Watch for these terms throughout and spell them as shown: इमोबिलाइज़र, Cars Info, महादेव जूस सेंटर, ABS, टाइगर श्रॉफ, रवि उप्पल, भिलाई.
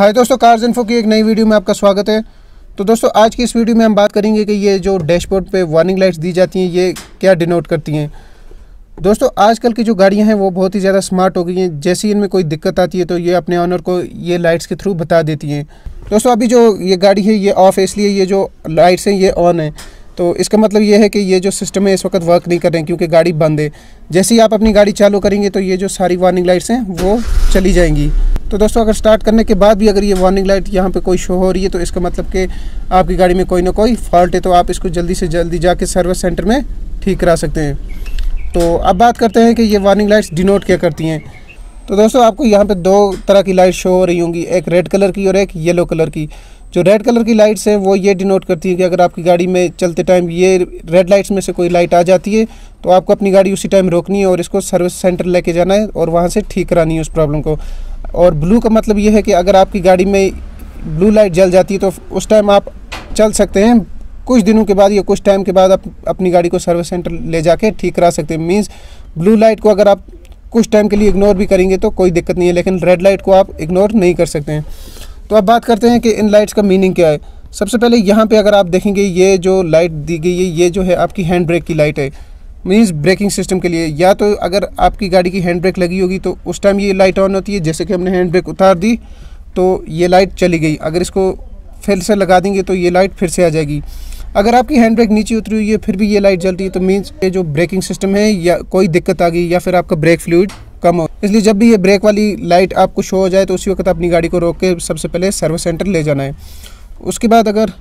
हाय दोस्तों, cars info की एक नई वीडियो में आपका स्वागत है। तो दोस्तों आज की इस वीडियो में हम बात करेंगे कि ये जो डैशबोर्ड पे वार्निंग लाइट्स दी जाती हैं ये क्या डिनोट करती हैं। दोस्तों आजकल की जो गाड़ियां हैं वो बहुत ही ज़्यादा स्मार्ट हो गई हैं। जैसे ही इनमें कोई दिक्कत आती है तो ये अपने ऑनर को ये लाइट्स के थ्रू बता देती हैं। दोस्तों अभी जो ये गाड़ी है ये ऑफ है, इसलिए ये जो लाइट्स हैं ये ऑन है। तो इसका मतलब ये है कि ये जो सिस्टम है इस वक्त वर्क नहीं कर रहे हैं क्योंकि गाड़ी बंद है। जैसे ही आप अपनी गाड़ी चालू करेंगे तो ये जो सारी वार्निंग लाइट्स हैं वो चली जाएंगी। तो दोस्तों अगर स्टार्ट करने के बाद भी अगर ये वार्निंग लाइट यहाँ पे कोई शो हो रही है तो इसका मतलब कि आपकी गाड़ी में कोई ना कोई फॉल्ट है। तो आप इसको जल्दी से जल्दी जाके सर्विस सेंटर में ठीक करा सकते हैं। तो अब बात करते हैं कि ये वार्निंग लाइट्स डिनोट क्या करती हैं। तो दोस्तों आपको यहाँ पे दो तरह की लाइट शो हो रही होंगी, एक रेड कलर की और एक येलो कलर की। जो रेड कलर की लाइट्स हैं वो ये डिनोट करती हैं कि अगर आपकी गाड़ी में चलते टाइम ये रेड लाइट्स में से कोई लाइट आ जाती है तो आपको अपनी गाड़ी उसी टाइम रोकनी है और इसको सर्विस सेंटर लेके जाना है और वहाँ से ठीक करानी है उस प्रॉब्लम को। और ब्लू का मतलब ये है कि अगर आपकी गाड़ी में ब्लू लाइट जल जाती है तो उस टाइम आप चल सकते हैं। कुछ दिनों के बाद या कुछ टाइम के बाद आप अपनी गाड़ी को सर्विस सेंटर ले जाके ठीक करा सकते हैं। मीन्स ब्लू लाइट को अगर आप कुछ टाइम के लिए इग्नोर भी करेंगे तो कोई दिक्कत नहीं है, लेकिन रेड लाइट को आप इग्नोर नहीं कर सकते हैं। तो अब बात करते हैं कि इन लाइट्स का मीनिंग क्या है। सबसे पहले यहाँ पे अगर आप देखेंगे ये जो लाइट दी गई है ये जो है आपकी हैंड ब्रेक की लाइट है, मीन्स ब्रेकिंग सिस्टम के लिए। या तो अगर आपकी गाड़ी की हैंड ब्रेक लगी होगी तो उस टाइम ये लाइट ऑन होती है। जैसे कि हमने हैंड ब्रेक उतार दी तो ये लाइट चली गई, अगर इसको फिर से लगा देंगे तो ये लाइट फिर से आ जाएगी। अगर आपकी हैंड ब्रेक नीचे उतरी हुई है फिर भी ये लाइट जलती है तो मीन्स ये जो ब्रेकिंग सिस्टम है या कोई दिक्कत आ गई या फिर आपका ब्रेक फ्लूइड कम हो। इसलिए जब भी ये ब्रेक वाली लाइट आपको शो हो जाए तो उसी वक्त अपनी गाड़ी को रोक के सबसे पहले सर्विस सेंटर ले जाना है। उसके बाद अगर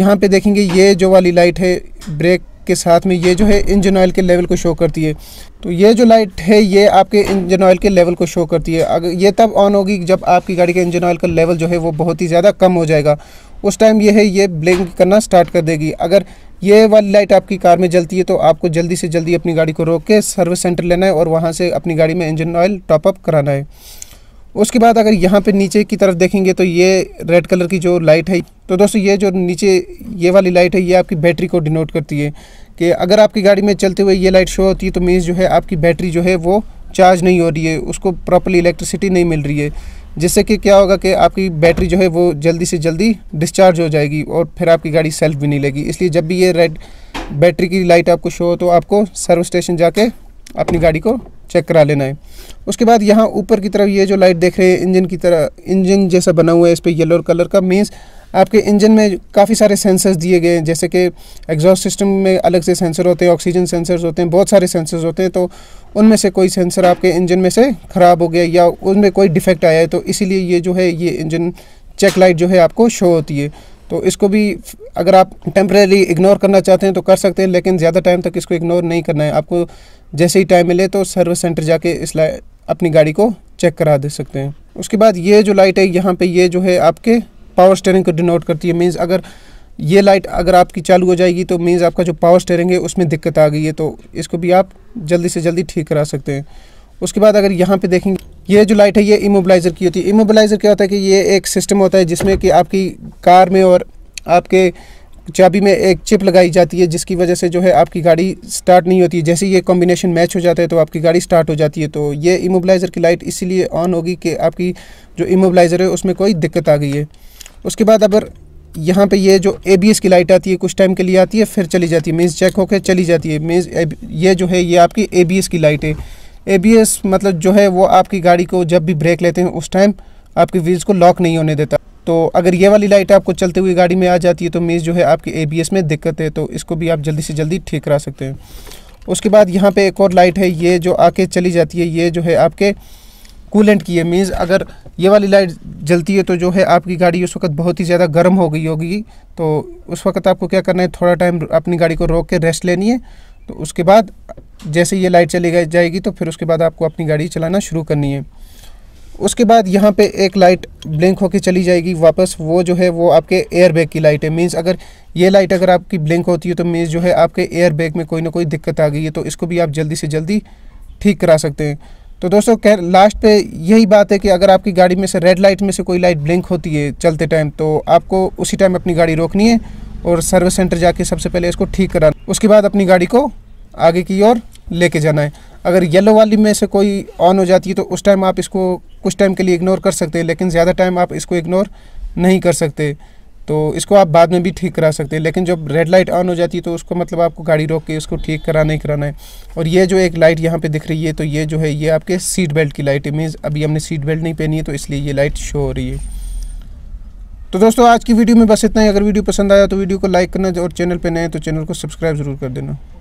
यहाँ पे देखेंगे ये जो वाली लाइट है ब्रेक के साथ में ये जो है इंजन ऑयल के लेवल को शो करती है। तो ये जो लाइट है ये आपके इंजन ऑयल के लेवल को शो करती है। अगर ये तब ऑन होगी जब आपकी गाड़ी के इंजन ऑयल का लेवल जो है वो बहुत ही ज़्यादा कम हो जाएगा, उस टाइम ये है ये ब्लिंक करना स्टार्ट कर देगी। अगर ये वाली लाइट आपकी कार में जलती है तो आपको जल्दी से जल्दी अपनी गाड़ी को रोक के सर्विस सेंटर लेना है और वहाँ से अपनी गाड़ी में इंजन ऑयल टॉपअप कराना है। उसके बाद अगर यहाँ पे नीचे की तरफ देखेंगे तो ये रेड कलर की जो लाइट है, तो दोस्तों ये जो नीचे ये वाली लाइट है ये आपकी बैटरी को डिनोट करती है कि अगर आपकी गाड़ी में चलते हुए ये लाइट शो होती है तो मीन्स जो है आपकी बैटरी जो है वो चार्ज नहीं हो रही है, उसको प्रॉपरली इलेक्ट्रिसिटी नहीं मिल रही है। जिससे कि क्या होगा कि आपकी बैटरी जो है वो जल्दी से जल्दी डिस्चार्ज हो जाएगी और फिर आपकी गाड़ी सेल्फ भी नहीं लेगी। इसलिए जब भी ये रेड बैटरी की लाइट आपको शो हो तो आपको सर्विस स्टेशन जाके अपनी गाड़ी को चेक करा लेना है। उसके बाद यहाँ ऊपर की तरफ ये जो लाइट देख रहे हैं इंजन की तरह, इंजन जैसा बना हुआ है इस पर येलो कलर का, मीन्स आपके इंजन में काफ़ी सारे सेंसर्स दिए गए हैं। जैसे कि एग्जॉस्ट सिस्टम में अलग से सेंसर होते हैं, ऑक्सीजन सेंसर्स होते हैं, बहुत सारे सेंसर्स होते हैं। तो उनमें से कोई सेंसर आपके इंजन में से ख़राब हो गया या उनमें कोई डिफेक्ट आया है तो इसीलिए ये जो है ये इंजन चेक लाइट जो है आपको शो होती है। तो इसको भी अगर आप टेम्परेरी इग्नोर करना चाहते हैं तो कर सकते हैं, लेकिन ज़्यादा टाइम तक इसको इग्नोर नहीं करना है। आपको जैसे ही टाइम मिले तो सर्विस सेंटर जाके इस लाइट अपनी गाड़ी को चेक करा दे सकते हैं। उसके बाद ये जो लाइट है यहाँ पे ये जो है आपके पावर स्टीयरिंग को डिनोट करती है। मीन्स अगर ये लाइट अगर आपकी चालू हो जाएगी तो मीन्स आपका जो पावर स्टीयरिंग है उसमें दिक्कत आ गई है, तो इसको भी आप जल्दी से जल्दी ठीक करा सकते हैं। उसके बाद अगर यहाँ पे देखेंगे ये जो लाइट है ये इमोबिलाइज़र की होती है। इमोबिलाइज़र क्या होता है कि ये एक सिस्टम होता है जिसमें कि आपकी कार में और आपके चाबी में एक चिप लगाई जाती है जिसकी वजह से जो है आपकी गाड़ी स्टार्ट नहीं होती है। जैसे ये कॉम्बिनेशन मैच हो जाता है तो आपकी गाड़ी स्टार्ट हो जाती है। तो ये इमोबिलाइज़र की लाइट इसीलिए ऑन होगी कि आपकी जो इमोबिलाइज़र है उसमें कोई दिक्कत आ गई है। उसके बाद अगर यहाँ पे ये जो ABS की लाइट आती है कुछ टाइम के लिए आती है फिर चली जाती है, मीन्स चेक होकर चली जाती है। मीन्स ये जो है ये आपकी ABS की लाइट है। ABS मतलब जो है वो आपकी गाड़ी को जब भी ब्रेक लेते हैं उस टाइम आपकी व्हील्स को लॉक नहीं होने देता। तो अगर ये वाली लाइट आपको चलते हुए गाड़ी में आ जाती है तो मीन्स जो है आपकी ABS में दिक्कत है, तो इसको भी आप जल्दी से जल्दी ठीक करा सकते हैं। उसके बाद यहाँ पे एक और लाइट है ये जो आके चली जाती है, ये जो है आपके कूलेंट की है। मीन्स अगर ये वाली लाइट जलती है तो जो है आपकी गाड़ी उस वक्त बहुत ही ज़्यादा गर्म हो गई होगी, तो उस वक्त आपको क्या करना है थोड़ा टाइम अपनी गाड़ी को रोक के रेस्ट लेनी है। तो उसके बाद जैसे ये लाइट चली जाएगी तो फिर उसके बाद आपको अपनी गाड़ी चलाना शुरू करनी है। उसके बाद यहाँ पे एक लाइट ब्लिंक होके चली जाएगी वापस, वो जो है वो आपके एयरबैग की लाइट है। मीन्स अगर ये लाइट अगर आपकी ब्लिंक होती है तो मीन्स जो है आपके एयरबैग में कोई ना कोई दिक्कत आ गई है, तो इसको भी आप जल्दी से जल्दी ठीक करा सकते हैं। तो दोस्तों लास्ट पे यही बात है कि अगर आपकी गाड़ी में से रेड लाइट में से कोई लाइट ब्लिंक होती है चलते टाइम तो आपको उसी टाइम अपनी गाड़ी रोकनी है और सर्विस सेंटर जाके सबसे पहले इसको ठीक कराना, उसके बाद अपनी गाड़ी को आगे की ओर लेके जाना है। अगर येलो वाली में से कोई ऑन हो जाती है तो उस टाइम आप इसको कुछ टाइम के लिए इग्नोर कर सकते हैं, लेकिन ज़्यादा टाइम आप इसको इग्नोर नहीं कर सकते। तो इसको आप बाद में भी ठीक करा सकते हैं, लेकिन जब रेड लाइट ऑन हो जाती है तो उसको मतलब आपको गाड़ी रोक के उसको ठीक कराना ही कराना है। और ये जो एक लाइट यहाँ पे दिख रही है, तो ये जो है ये आपके सीट बेल्ट की लाइट है, मीन्स अभी हमने सीट बेल्ट नहीं पहनी है तो इसलिए ये लाइट शो हो रही है। तो दोस्तों आज की वीडियो में बस इतना ही। अगर वीडियो पसंद आया तो वीडियो को लाइक करना और चैनल पर नए हैं तो चैनल को सब्सक्राइब ज़रूर कर देना।